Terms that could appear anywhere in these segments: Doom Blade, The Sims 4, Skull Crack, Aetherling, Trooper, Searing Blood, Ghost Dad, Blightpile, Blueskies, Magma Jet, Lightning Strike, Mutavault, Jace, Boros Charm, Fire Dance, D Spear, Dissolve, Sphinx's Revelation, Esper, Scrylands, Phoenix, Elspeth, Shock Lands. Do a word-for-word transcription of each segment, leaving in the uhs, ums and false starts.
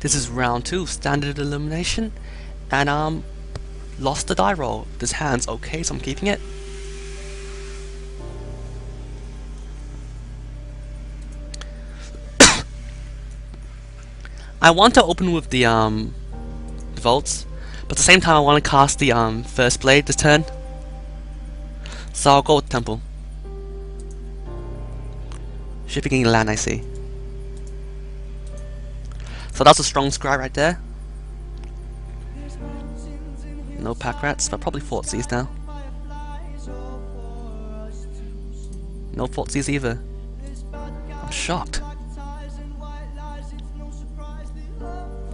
This is round two, standard elimination, and um, lost the die roll. This hand's okay, so I'm keeping it. I want to open with the um, vaults, but at the same time I want to cast the um, first blade this turn. So I'll go with the temple. Shipping in land, I see. So that's a strong scry right there. No pack rats, but probably fortsies now. No fortsies either. I'm shocked.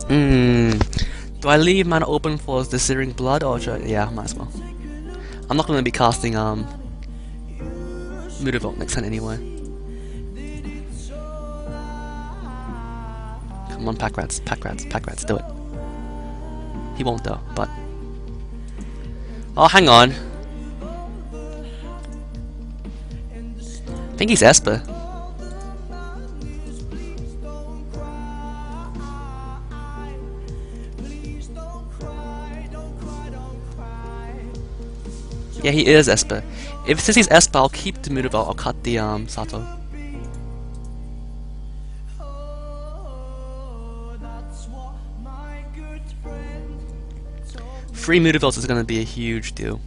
Hmm. Do I leave mana open for the Searing Blood or should I? Yeah, might as well. I'm not going to be casting um Mutavault next turn anyway. Come on, pack rats, pack rats, pack rats, do it. He won't though, but oh, hang on. I think he's Esper. Yeah, he is Esper. If since he's Esper, I'll keep the Mutavault, I'll cut the um Sato. Free Mutavaults is going to be a huge deal.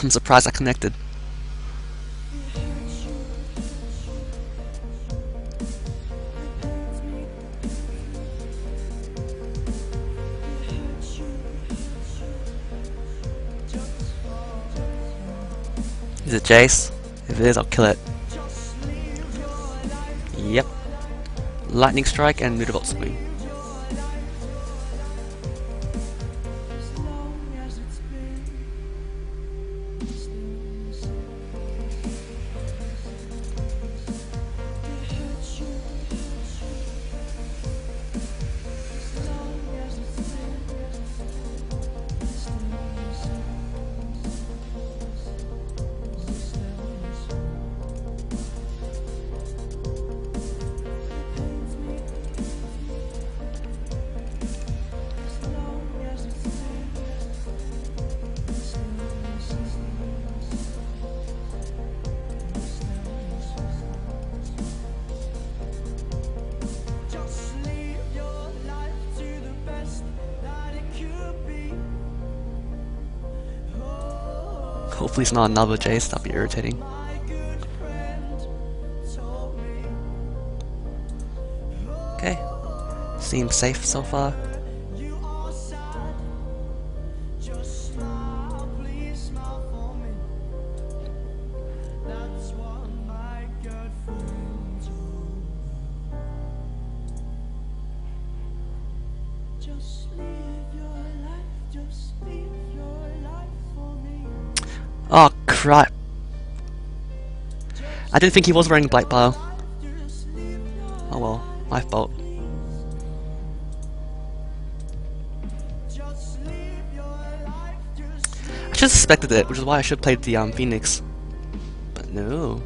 I'm surprised I connected. Is it Jace? If it is, I'll kill it. Yep. Lightning Strike and Mutavault Sweep. Hopefully it's not another Jace, that'd be irritating. Okay, seems safe so far. Oh crap! I didn't think he was wearing Blightpile. Oh well, my fault. I should have suspected it, which is why I should have played the um, Phoenix. But no.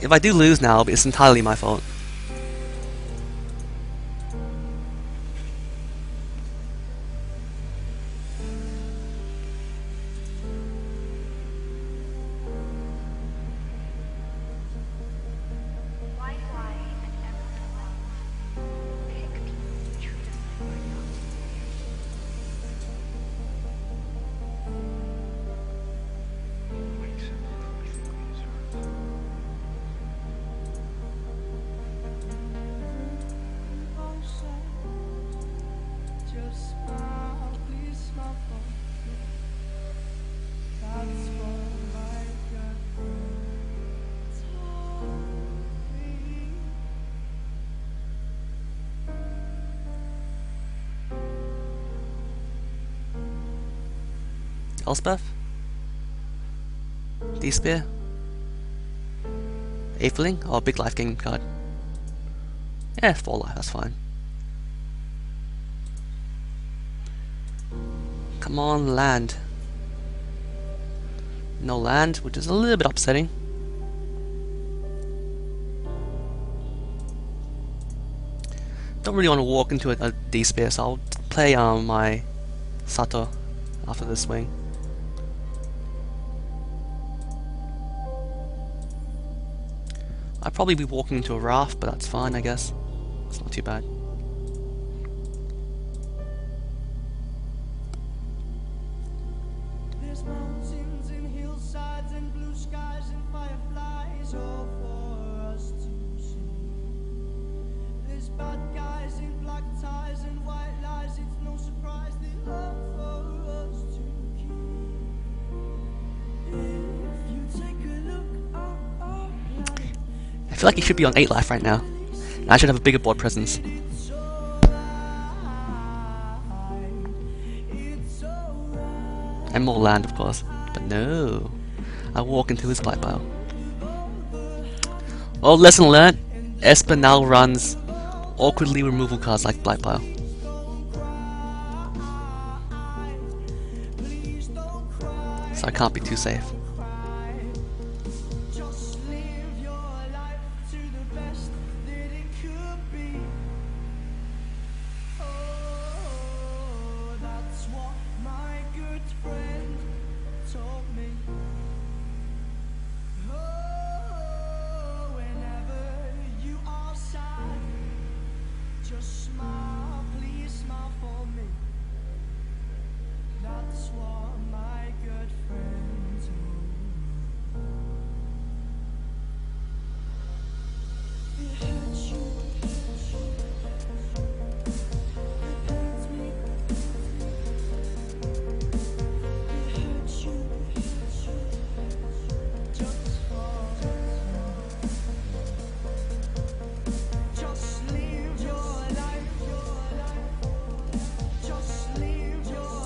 If I do lose now, it's entirely my fault. Elspeth? D Spear, Aetherling, or big life gain card. Yeah, four life, that's fine. Come on, land. No land, which is a little bit upsetting. Don't really want to walk into a, a D Spear, so I'll play um, my Sato after this swing. I'd probably be walking into a raft, but that's fine, I guess. It's not too bad. There's mountains and hillsides and blue skies and fireflies all for us to see. There's bad guys in black ties and white lies. It's no surprise they love for us to keep. If you take a look at our life, I feel like he should be on eight life right now. And I should have a bigger board presence. And more land, of course. But no. I walk into his Blightpile. Well, lesson learned. Esper now runs awkwardly removal cards like Blightpile. So I can't be too safe.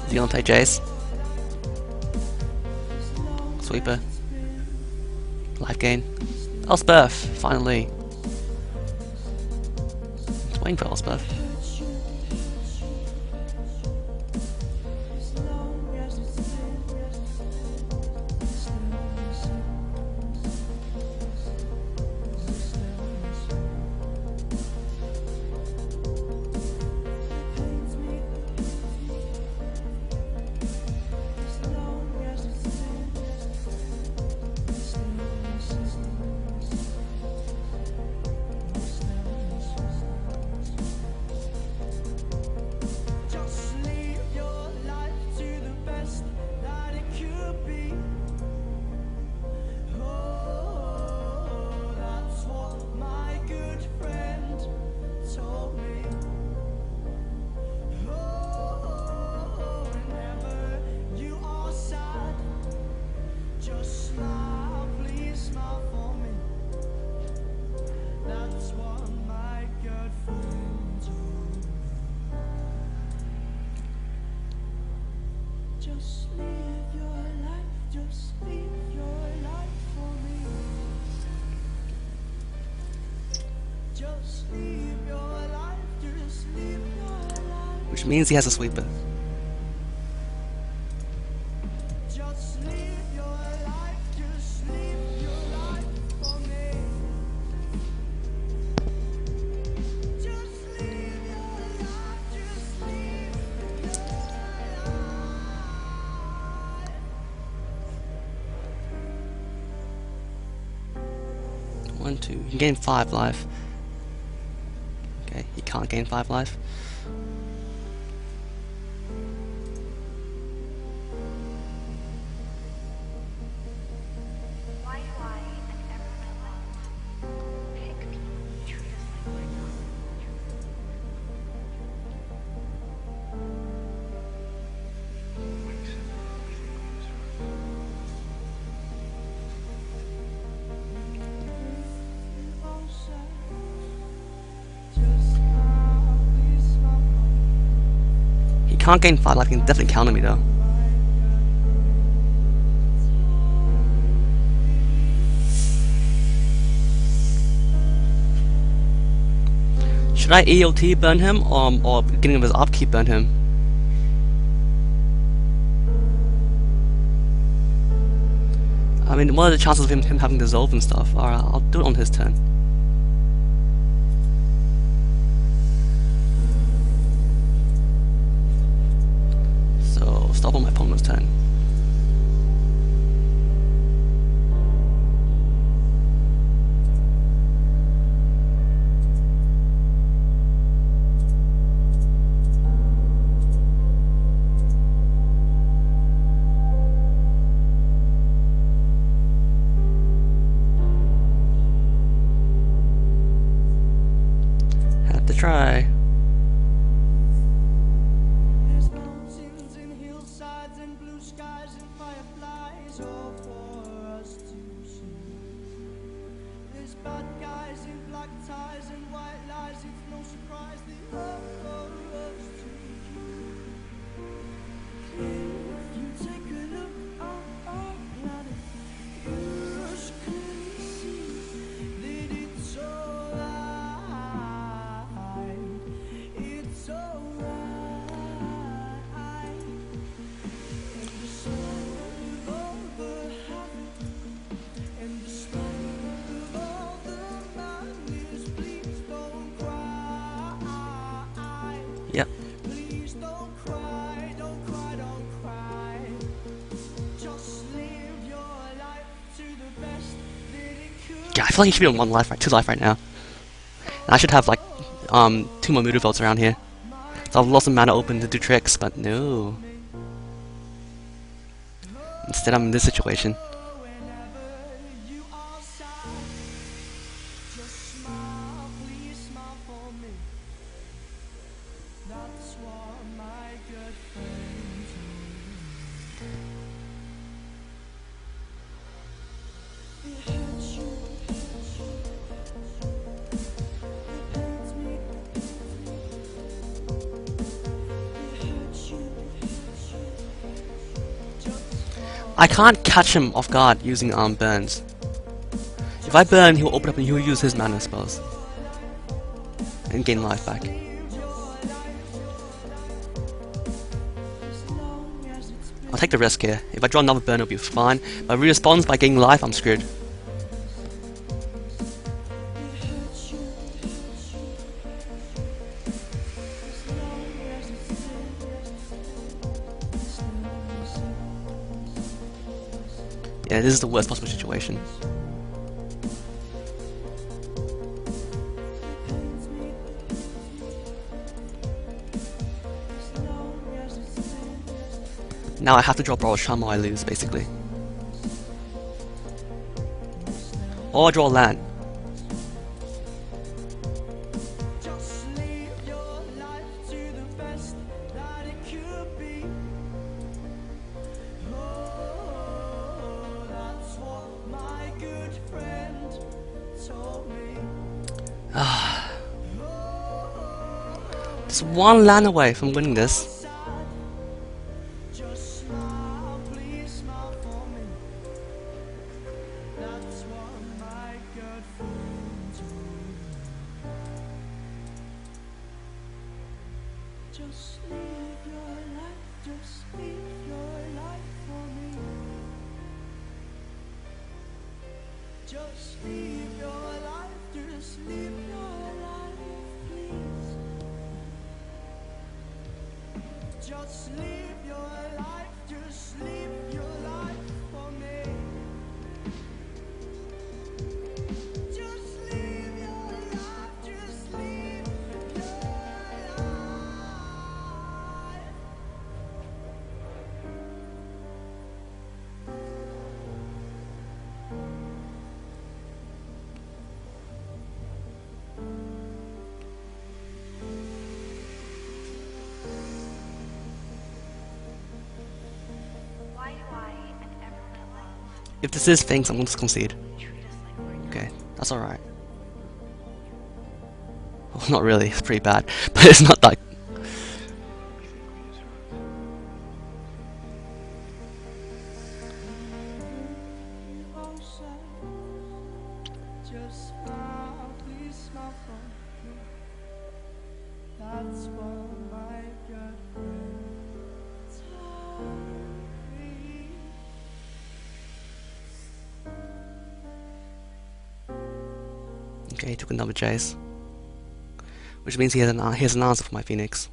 You want to take Jace? Sweeper. Life gain. Elspeth, finally. It's waiting for Elspeth. Which means he has a sweeper. Just live your life, just live your life for me. Just live your life, just live your life. One, two. You can gain five life. Okay, you can't gain five life. Can't gain five life, you can definitely counter me though. Should I E O T burn him, um, or beginning of his upkeep burn him? I mean, what are the chances of him, him having Dissolve and stuff? Alright, I'll do it on his turn. So, stop on my opponent's turn. Try. I feel like he should be on one life, right, two life right now. And I should have like um, two more Mutavaults around here. So I've lost some mana open to do tricks, but no. Instead, I'm in this situation. I can't catch him off guard using um, burns. If I burn, he'll open up and he'll use his mana spells. And gain life back. I'll take the risk here. If I draw another burn, it'll be fine. If I re-responds by getting life, I'm screwed. Yeah, this is the worst possible situation. Now I have to draw Boros Charm or I lose, basically. Or I draw land. Just one land away from winning this. If this is Sphinx, I'm going to concede. Okay, that's alright. Well, not really, it's pretty bad, but it's not that. That's what my good friends told me. Okay, he took another Jace, which means he has an uh, he has an answer for my Phoenix.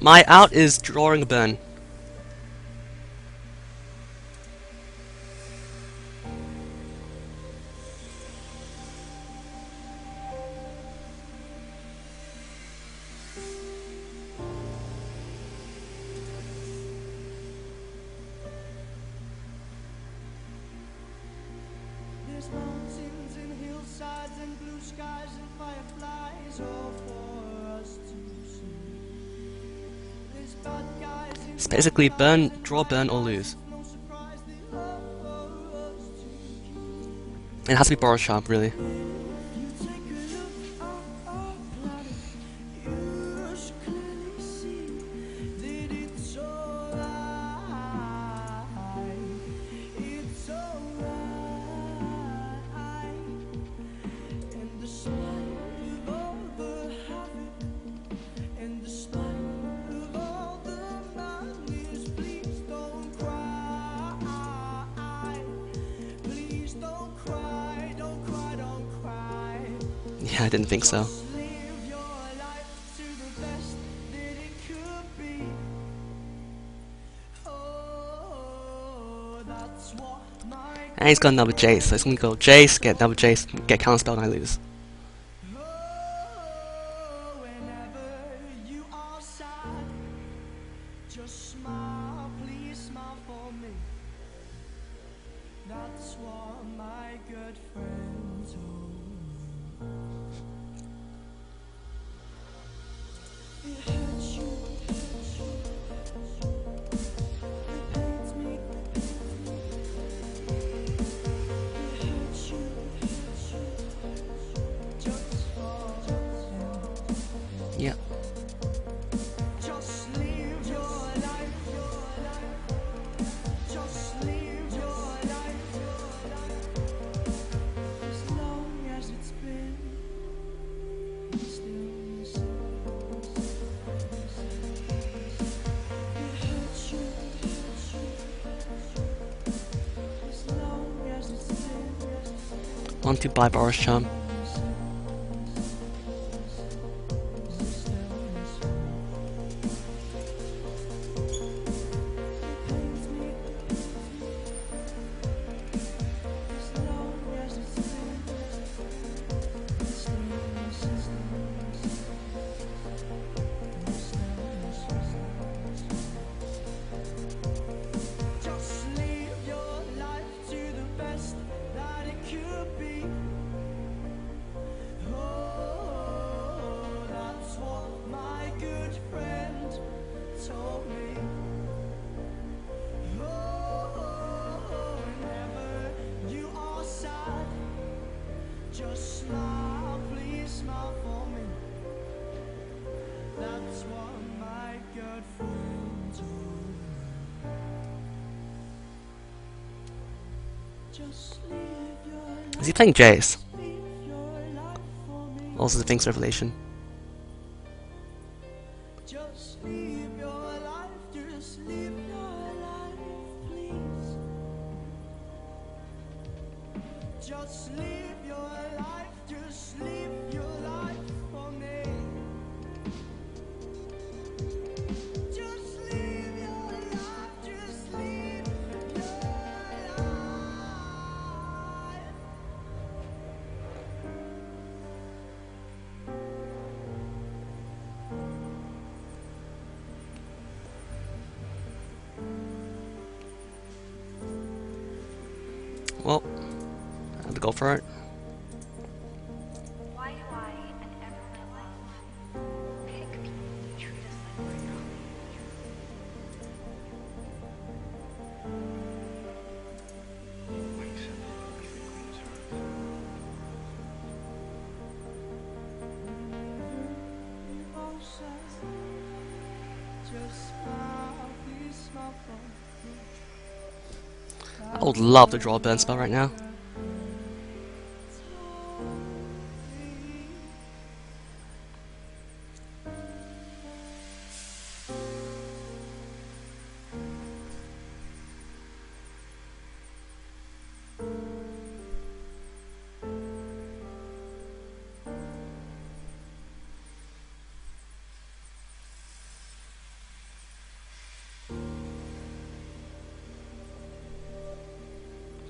My out is drawing a burn. There's mountains and hillsides and blue skies and fireflies all for us to see. It's basically burn, draw, burn, or lose. It has to be Boros Charm, really. Yeah, I didn't think so. And he's got another Jace, so he's gonna go Jace, get double Jace, get counterspelled, and I lose. Yeah. Just live your life, your life. Just live your life, your life. As long as it's been still, still, still, still. As long as it's been. Want to buy Boros Charm? Is he playing Jace? Also the Sphinx's Revelation. Just leave your life, just leave your life, please. Just leave your life, just leave your life for me. Just leave your life, just leave your life. Well, I have to go for it. I would love to draw a burn spell right now.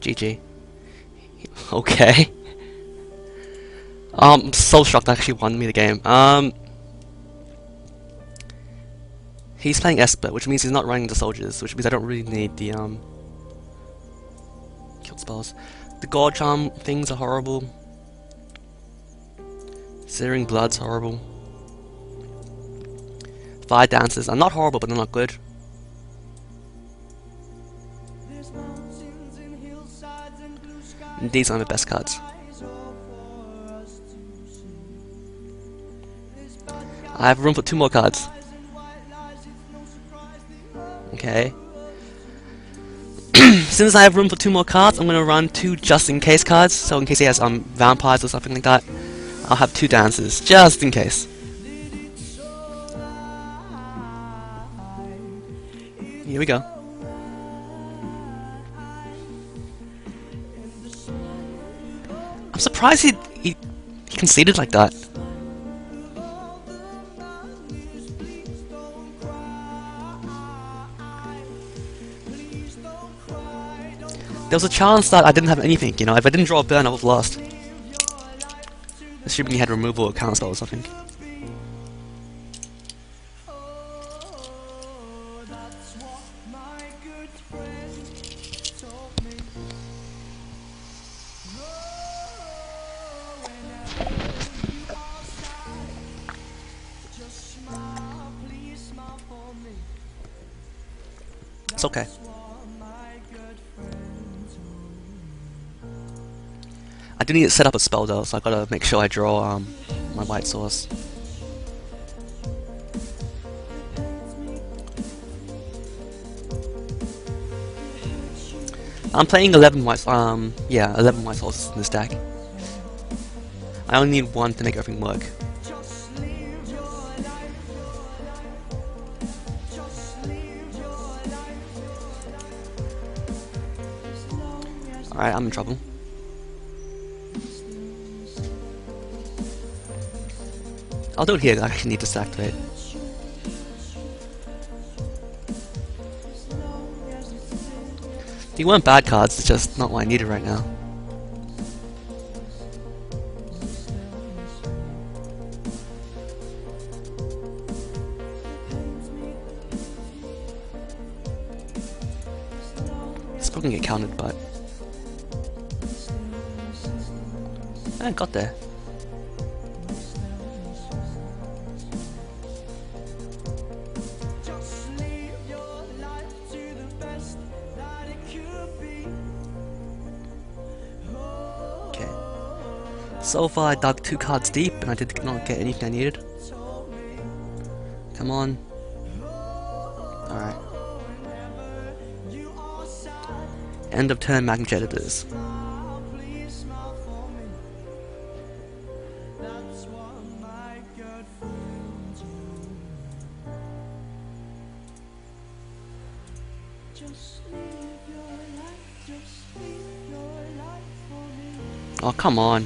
G G. Okay. um, I'm so shocked I actually won me the game. Um, he's playing Esper, which means he's not running the soldiers, which means I don't really need the um killed spells. The God Charm things are horrible. Searing Blood's horrible. Fire Dances are not horrible, but they're not good. These are the best cards. I have room for two more cards. Okay. Since I have room for two more cards, I'm gonna run two just in case cards. So in case he has um vampires or something like that, I'll have two dances just in case. Here we go. I'm surprised he, he, he conceded like that. There was a chance that I didn't have anything, you know, if I didn't draw a burn I was lost. Assuming he had removal or counterspell or something. Okay. I do need to set up a spell though, so I gotta make sure I draw um, my white source. I'm playing eleven white. Um, yeah, eleven white sources in this deck. I only need one to make everything work. Alright, I'm in trouble. I'll do it here, I actually need to activate. They weren't bad cards, it's just not what I needed right now. It's probably gonna get counted, but I got there. Just leave your life to the best that it could be. Okay. So far I dug two cards deep and I did not get anything I needed. Come on. Alright. End of turn Magma Jet it is. Oh, come on.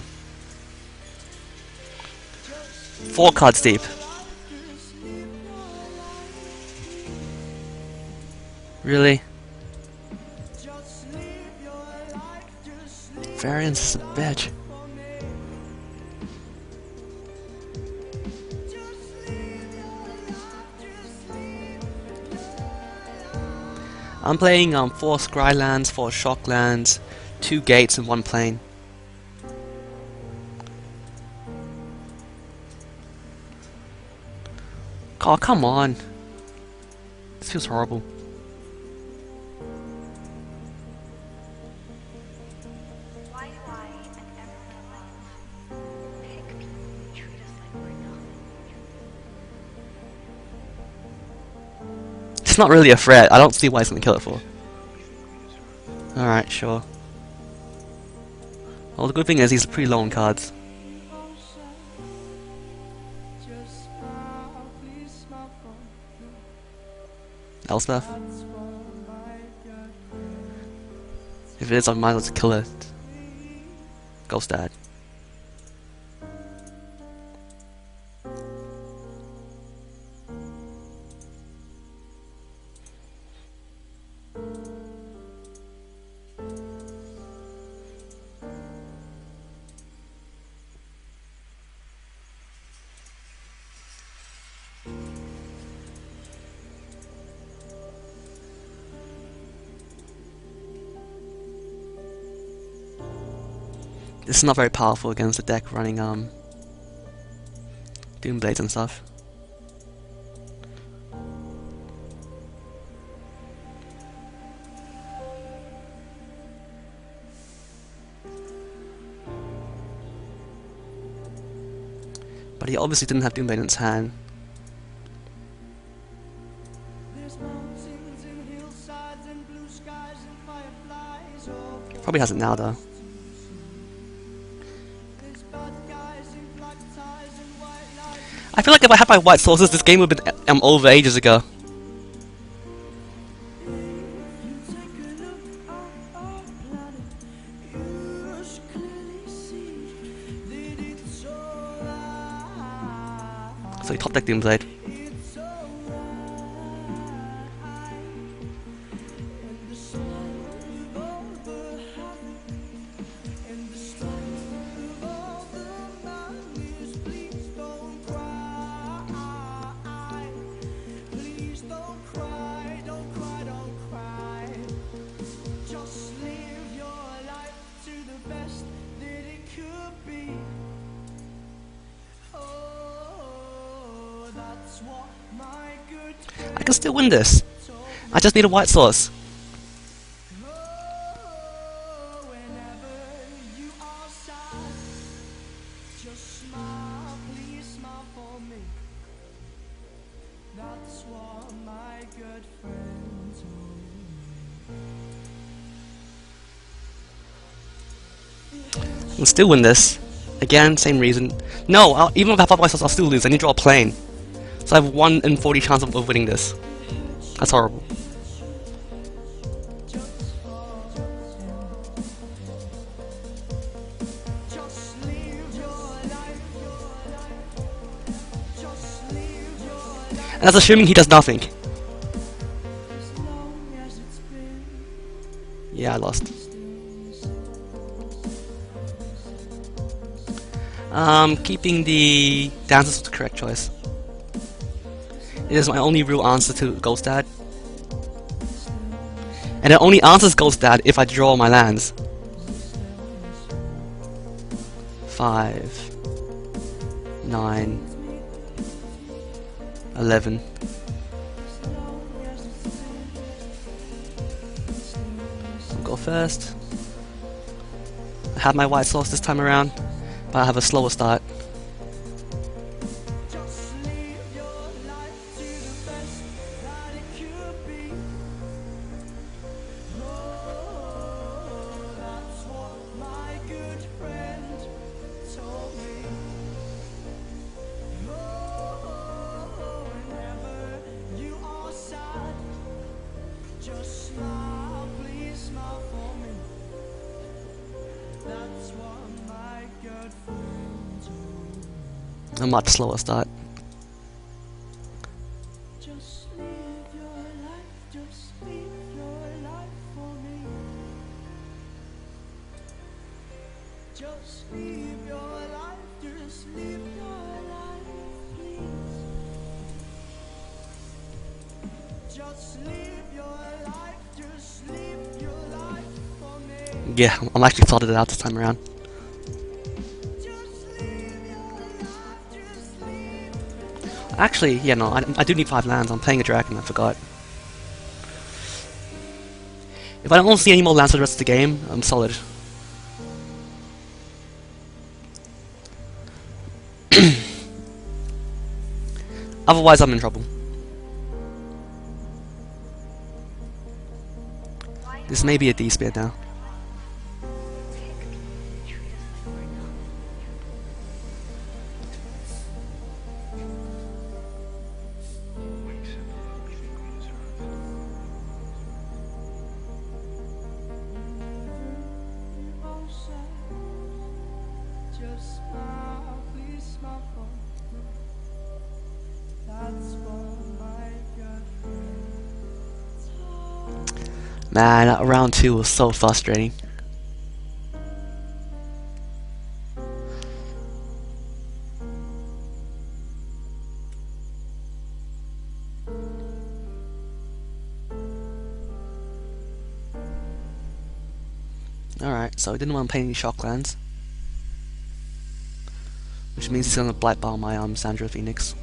Four cards deep. Really? Variance is a bitch. I'm playing um, four Scrylands, four Shock Lands, two Gates and one Plane. Oh, come on. This feels horrible. it's not really a threat. I don't see why he's going to kill it for. Alright, sure. Well, the good thing is he's pretty low on cards. Elspeth? If it is, I might as well kill it. Ghost Dad. It's not very powerful against the deck running um Doom Blades and stuff. But he obviously didn't have Doom Blade in his hand. Probably has it now though. I feel like if I had my white sources, this game would have been um, over ages ago. So he top decked Doom Blade. I can still win this. I just need a white source. I can still win this. Again, same reason. No, I'll, even if I have five white source, I'll still lose. I need to draw a plane. So I have one in forty chance of winning this. That's horrible. And that's assuming he does nothing. Yeah, I lost. Um, keeping the dancers was the correct choice. It is my only real answer to Ghost Dad. And it only answers Ghost Dad if I draw my lands. Five. Nine. Eleven. I'll go first. I have my white source this time around, but I have a slower start. A much slower start. Just leave your life, just leave your life for me. Just leave your life, just leave your life, please. Just leave your life, just leave your life for me. Yeah, I'm actually sorted it out this time around. Actually, yeah, no, I, I do need five lands. I'm playing a dragon, I forgot. If I don't see any more lands for the rest of the game, I'm solid. Otherwise, I'm in trouble. This may be a D Spear now. Man, that round two was so frustrating. Alright, so I didn't want to play any Shock Lands, which means it's going to Blightpile my um, Sandra Phoenix.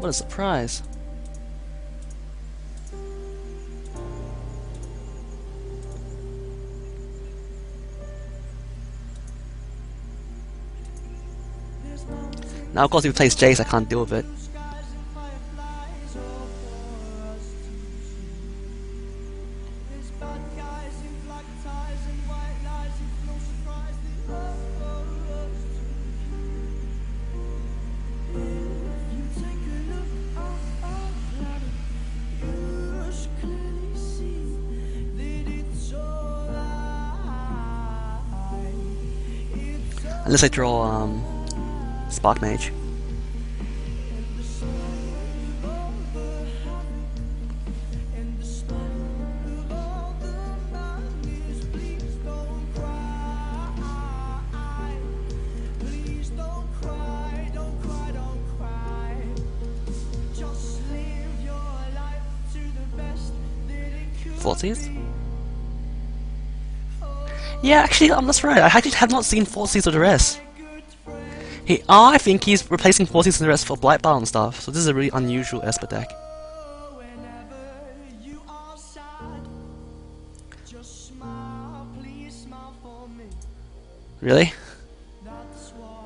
What a surprise. Now of course if he plays Jace I can't deal with it. Unless I draw um, Spark Mage. Forces? Yeah, actually, um, that's right. I actually have not seen Forces or Duress. He, oh, I think he's replacing Forces and Duress for Blightbile and stuff. So this is a really unusual Esper deck. Really?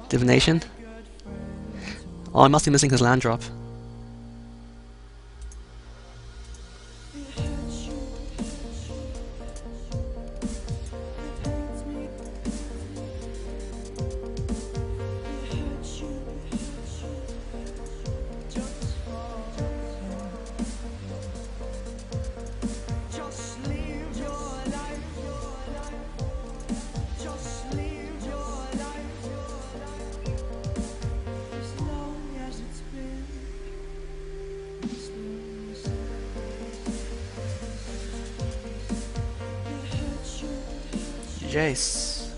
Divination? Oh, I must be missing his land drop. Jace.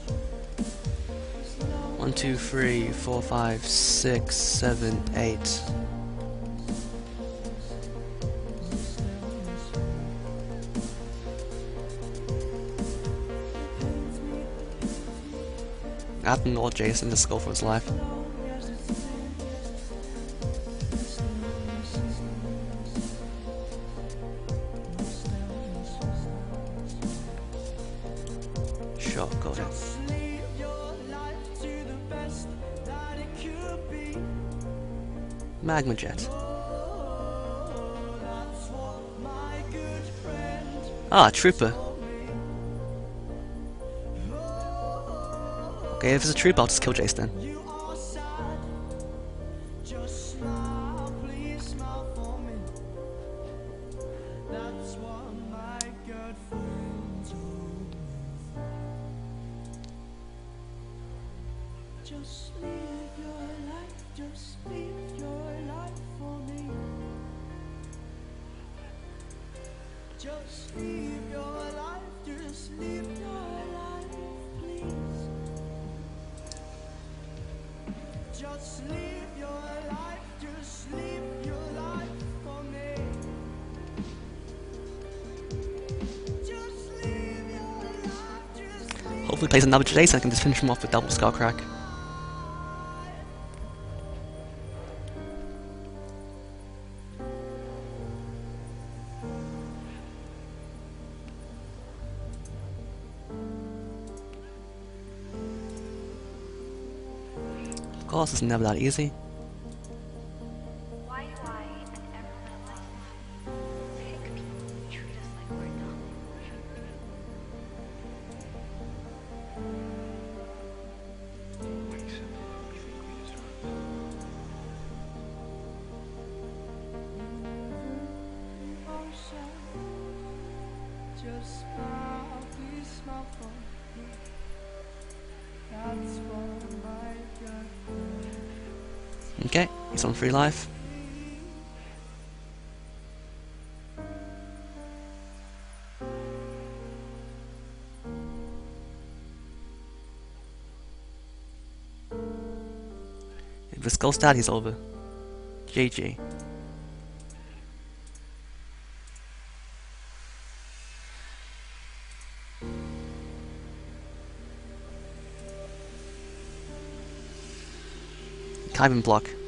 One, two, three, four, five, six, seven, eight. I have to ignore Jace and just go for his life. Magma Jet. Ah, Trooper. Okay, if it's a Trooper, I'll just kill Jace then. Just leave your life, just leave your life, please. Just leave your life, just leave your life for me. Just leave your life, just leave. Hopefully plays another today so I can just finish him off with double Skull Crack. course, it's never that easy. Okay, he's on free life. If the Skull Dad is over, G G. Can't even block.